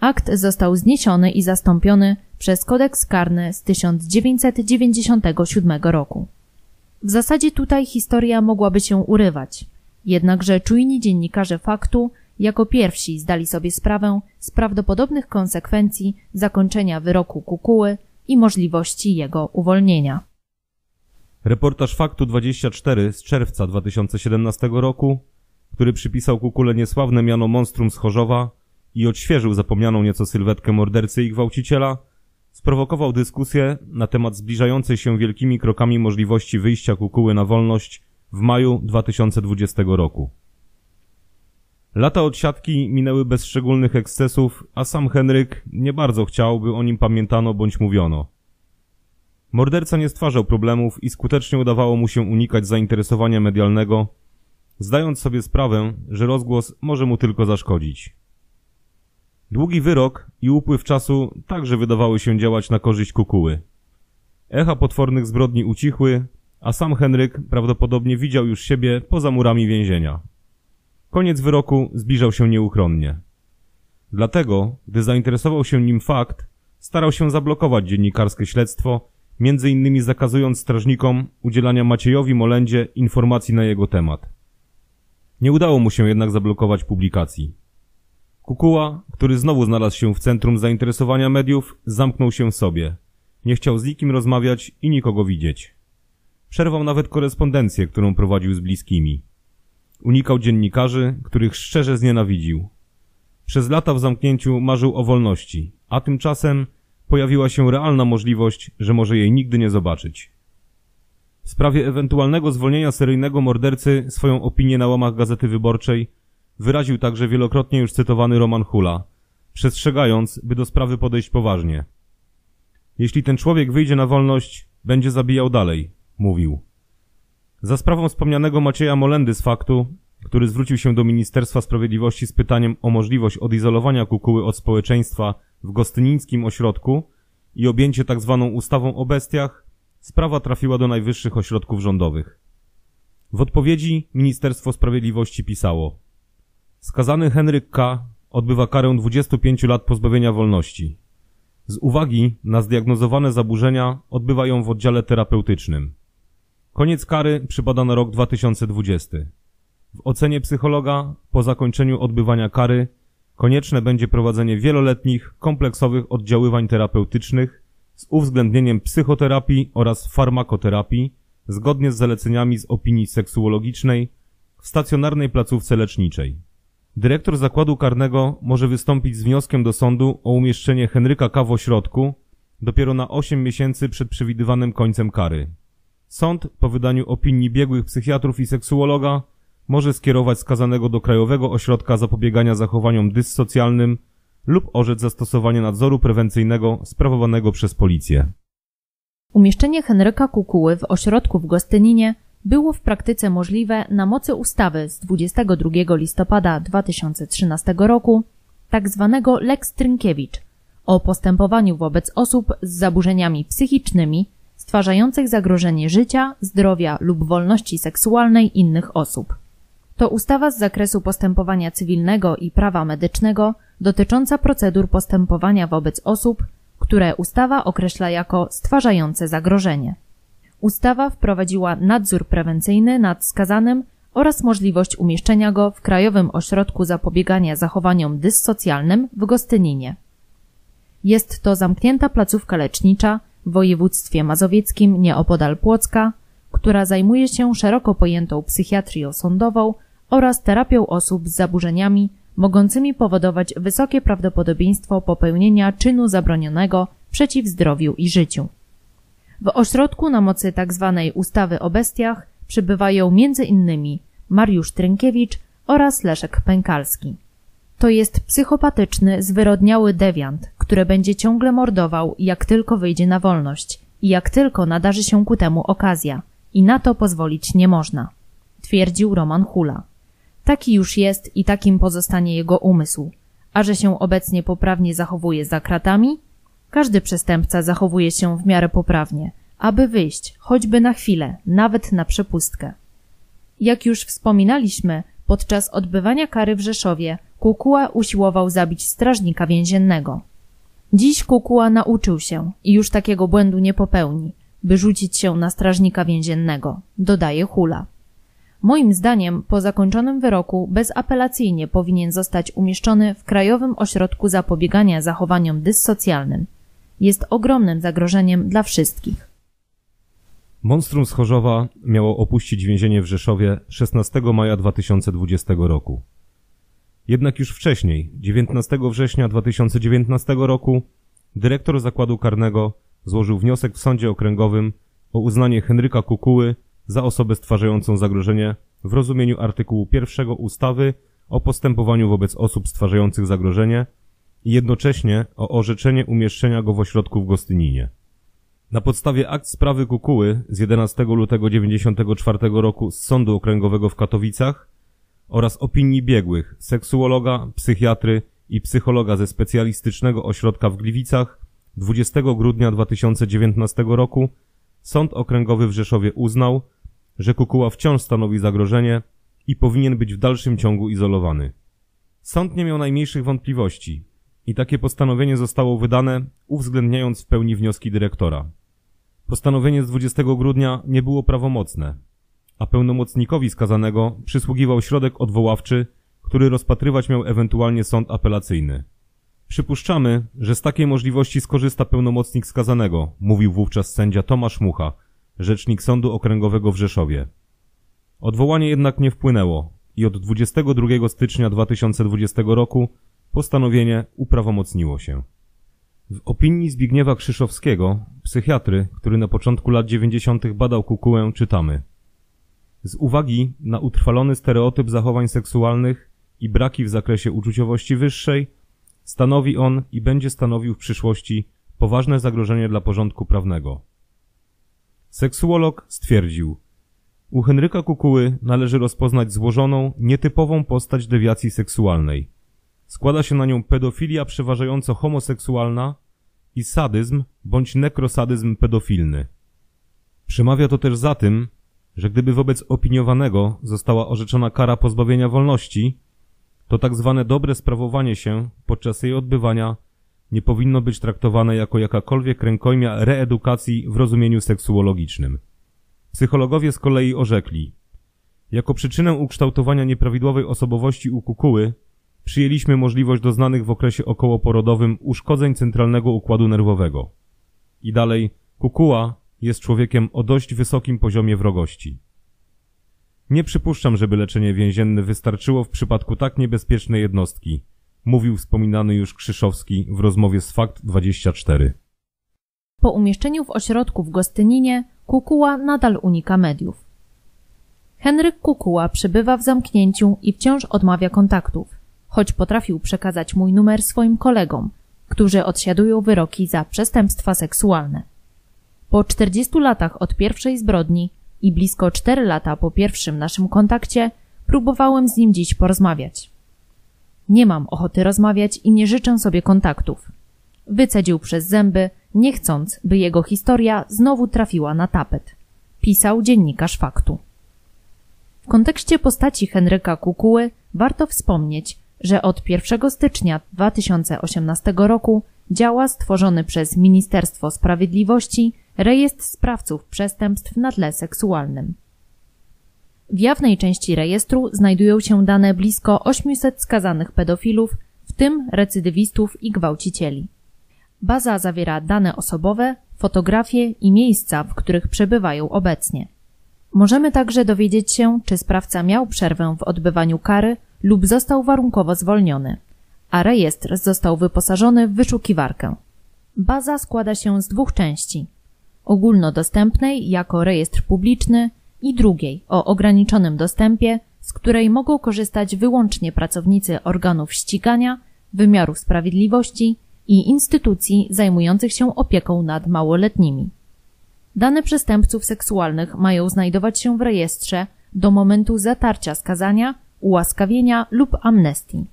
Akt został zniesiony i zastąpiony przez Kodeks Karny z tysiąc dziewięćset dziewięćdziesiątego siódmego roku. W zasadzie tutaj historia mogłaby się urywać, jednakże czujni dziennikarze Faktu jako pierwsi zdali sobie sprawę z prawdopodobnych konsekwencji zakończenia wyroku Kukuły i możliwości jego uwolnienia. Reportaż Faktu dwadzieścia cztery z czerwca dwa tysiące siedemnastego roku, który przypisał Kukule niesławne miano monstrum z Chorzowa i odświeżył zapomnianą nieco sylwetkę mordercy i gwałciciela, sprowokował dyskusję na temat zbliżającej się wielkimi krokami możliwości wyjścia Kukuły na wolność w maju dwa tysiące dwudziestego roku. Lata odsiadki minęły bez szczególnych ekscesów, a sam Henryk nie bardzo chciał, by o nim pamiętano bądź mówiono. Morderca nie stwarzał problemów i skutecznie udawało mu się unikać zainteresowania medialnego, zdając sobie sprawę, że rozgłos może mu tylko zaszkodzić. Długi wyrok i upływ czasu także wydawały się działać na korzyść Kukuły. Echa potwornych zbrodni ucichły, a sam Henryk prawdopodobnie widział już siebie poza murami więzienia. Koniec wyroku zbliżał się nieuchronnie. Dlatego, gdy zainteresował się nim Fakt, starał się zablokować dziennikarskie śledztwo, między innymi zakazując strażnikom udzielania Maciejowi Molendzie informacji na jego temat. Nie udało mu się jednak zablokować publikacji. Kukuła, który znowu znalazł się w centrum zainteresowania mediów, zamknął się w sobie. Nie chciał z nikim rozmawiać i nikogo widzieć. Przerwał nawet korespondencję, którą prowadził z bliskimi. Unikał dziennikarzy, których szczerze znienawidził. Przez lata w zamknięciu marzył o wolności, a tymczasem pojawiła się realna możliwość, że może jej nigdy nie zobaczyć. W sprawie ewentualnego zwolnienia seryjnego mordercy swoją opinię na łamach Gazety Wyborczej wyraził także wielokrotnie już cytowany Roman Hula, przestrzegając, by do sprawy podejść poważnie. Jeśli ten człowiek wyjdzie na wolność, będzie zabijał dalej, mówił. Za sprawą wspomnianego Macieja Molendy z Faktu, który zwrócił się do Ministerstwa Sprawiedliwości z pytaniem o możliwość odizolowania Kukuły od społeczeństwa w gostynińskim ośrodku i objęcie tzw. ustawą o bestiach, sprawa trafiła do najwyższych ośrodków rządowych. W odpowiedzi Ministerstwo Sprawiedliwości pisało: skazany Henryk K. odbywa karę dwudziestu pięciu lat pozbawienia wolności. Z uwagi na zdiagnozowane zaburzenia odbywa ją w oddziale terapeutycznym. Koniec kary przypada na rok dwa tysiące dwudziesty. W ocenie psychologa po zakończeniu odbywania kary konieczne będzie prowadzenie wieloletnich, kompleksowych oddziaływań terapeutycznych z uwzględnieniem psychoterapii oraz farmakoterapii zgodnie z zaleceniami z opinii seksuologicznej w stacjonarnej placówce leczniczej. Dyrektor zakładu karnego może wystąpić z wnioskiem do sądu o umieszczenie Henryka K. w ośrodku dopiero na osiem miesięcy przed przewidywanym końcem kary. Sąd po wydaniu opinii biegłych psychiatrów i seksuologa może skierować skazanego do Krajowego Ośrodka Zapobiegania Zachowaniom Dyssocjalnym lub orzec zastosowanie nadzoru prewencyjnego sprawowanego przez policję. Umieszczenie Henryka Kukuły w ośrodku w Gostyninie było w praktyce możliwe na mocy ustawy z dwudziestego drugiego listopada dwa tysiące trzynastego roku, tzw. Lex Trynkiewicz, o postępowaniu wobec osób z zaburzeniami psychicznymi stwarzających zagrożenie życia, zdrowia lub wolności seksualnej innych osób. To ustawa z zakresu postępowania cywilnego i prawa medycznego dotycząca procedur postępowania wobec osób, które ustawa określa jako stwarzające zagrożenie. Ustawa wprowadziła nadzór prewencyjny nad skazanym oraz możliwość umieszczenia go w Krajowym Ośrodku Zapobiegania Zachowaniom Dyssocjalnym w Gostyninie. Jest to zamknięta placówka lecznicza w województwie mazowieckim nieopodal Płocka, która zajmuje się szeroko pojętą psychiatrią sądową oraz terapią osób z zaburzeniami mogącymi powodować wysokie prawdopodobieństwo popełnienia czynu zabronionego przeciw zdrowiu i życiu. W ośrodku na mocy tzw. ustawy o bestiach przybywają między innymi Mariusz Trynkiewicz oraz Leszek Pękalski. To jest psychopatyczny, zwyrodniały dewiant, który będzie ciągle mordował, jak tylko wyjdzie na wolność i jak tylko nadarzy się ku temu okazja, i na to pozwolić nie można, twierdził Roman Hula. Taki już jest i takim pozostanie jego umysł. A że się obecnie poprawnie zachowuje za kratami? Każdy przestępca zachowuje się w miarę poprawnie, aby wyjść, choćby na chwilę, nawet na przepustkę. Jak już wspominaliśmy, podczas odbywania kary w Rzeszowie Kukuła usiłował zabić strażnika więziennego. Dziś Kukuła nauczył się i już takiego błędu nie popełni, by rzucić się na strażnika więziennego, dodaje Hula. Moim zdaniem po zakończonym wyroku bezapelacyjnie powinien zostać umieszczony w Krajowym Ośrodku Zapobiegania Zachowaniom Dyssocjalnym. Jest ogromnym zagrożeniem dla wszystkich. Monstrum z Chorzowa miało opuścić więzienie w Rzeszowie szesnastego maja dwa tysiące dwudziestego roku. Jednak już wcześniej, dziewiętnastego września dwa tysiące dziewiętnastego roku, dyrektor zakładu karnego złożył wniosek w sądzie okręgowym o uznanie Henryka Kukuły za osobę stwarzającą zagrożenie w rozumieniu artykułu pierwszego ustawy o postępowaniu wobec osób stwarzających zagrożenie i jednocześnie o orzeczenie umieszczenia go w ośrodku w Gostyninie. Na podstawie akt sprawy Kukuły z jedenastego lutego dziewięćdziesiątego czwartego roku z Sądu Okręgowego w Katowicach oraz opinii biegłych, seksuologa, psychiatry i psychologa ze specjalistycznego ośrodka w Gliwicach dwudziestego grudnia dwa tysiące dziewiętnastego roku Sąd Okręgowy w Rzeszowie uznał, że Kukuła wciąż stanowi zagrożenie i powinien być w dalszym ciągu izolowany. Sąd nie miał najmniejszych wątpliwości i takie postanowienie zostało wydane, uwzględniając w pełni wnioski dyrektora. Postanowienie z dwudziestego grudnia nie było prawomocne, a pełnomocnikowi skazanego przysługiwał środek odwoławczy, który rozpatrywać miał ewentualnie sąd apelacyjny. Przypuszczamy, że z takiej możliwości skorzysta pełnomocnik skazanego, mówił wówczas sędzia Tomasz Mucha, rzecznik Sądu Okręgowego w Rzeszowie. Odwołanie jednak nie wpłynęło i od dwudziestego drugiego stycznia dwa tysiące dwudziestego roku postanowienie uprawomocniło się. W opinii Zbigniewa Krzyszowskiego, psychiatry, który na początku lat dziewięćdziesiątych badał Kukułę, czytamy: z uwagi na utrwalony stereotyp zachowań seksualnych i braki w zakresie uczuciowości wyższej, stanowi on i będzie stanowił w przyszłości poważne zagrożenie dla porządku prawnego. Seksuolog stwierdził: u Henryka Kukuły należy rozpoznać złożoną, nietypową postać dewiacji seksualnej. Składa się na nią pedofilia przeważająco homoseksualna i sadyzm bądź nekrosadyzm pedofilny. Przemawia to też za tym, że gdyby wobec opiniowanego została orzeczona kara pozbawienia wolności, to tak zwane dobre sprawowanie się podczas jej odbywania nie powinno być traktowane jako jakakolwiek rękojmia reedukacji w rozumieniu seksuologicznym. Psychologowie z kolei orzekli: jako przyczynę ukształtowania nieprawidłowej osobowości u Kukuły przyjęliśmy możliwość doznanych w okresie okołoporodowym uszkodzeń centralnego układu nerwowego. I dalej: Kukuła jest człowiekiem o dość wysokim poziomie wrogości. Nie przypuszczam, żeby leczenie więzienne wystarczyło w przypadku tak niebezpiecznej jednostki, mówił wspominany już Krzyszowski w rozmowie z Fakt dwadzieścia cztery. Po umieszczeniu w ośrodku w Gostyninie Kukuła nadal unika mediów. Henryk Kukuła przebywa w zamknięciu i wciąż odmawia kontaktów, choć potrafił przekazać mój numer swoim kolegom, którzy odsiadują wyroki za przestępstwa seksualne. Po czterdziestu latach od pierwszej zbrodni i blisko cztery lata po pierwszym naszym kontakcie próbowałem z nim dziś porozmawiać. Nie mam ochoty rozmawiać i nie życzę sobie kontaktów. Wycedził przez zęby, nie chcąc, by jego historia znowu trafiła na tapet. Pisał dziennikarz Faktu. W kontekście postaci Henryka Kukuły warto wspomnieć, że od pierwszego stycznia dwa tysiące osiemnastego roku działa stworzony przez Ministerstwo Sprawiedliwości rejestr sprawców przestępstw na tle seksualnym. W jawnej części rejestru znajdują się dane blisko ośmiuset skazanych pedofilów, w tym recydywistów i gwałcicieli. Baza zawiera dane osobowe, fotografie i miejsca, w których przebywają obecnie. Możemy także dowiedzieć się, czy sprawca miał przerwę w odbywaniu kary lub został warunkowo zwolniony, a rejestr został wyposażony w wyszukiwarkę. Baza składa się z dwóch części: ogólnodostępnej jako rejestr publiczny i drugiej o ograniczonym dostępie, z której mogą korzystać wyłącznie pracownicy organów ścigania, wymiaru sprawiedliwości i instytucji zajmujących się opieką nad małoletnimi. Dane przestępców seksualnych mają znajdować się w rejestrze do momentu zatarcia skazania, ułaskawienia lub amnestii.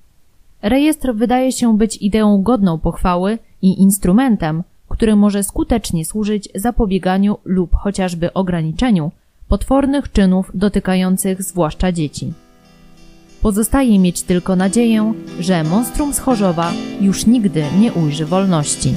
Rejestr wydaje się być ideą godną pochwały i instrumentem, który może skutecznie służyć zapobieganiu lub chociażby ograniczeniu potwornych czynów dotykających zwłaszcza dzieci. Pozostaje mieć tylko nadzieję, że monstrum z Chorzowa już nigdy nie ujrzy wolności.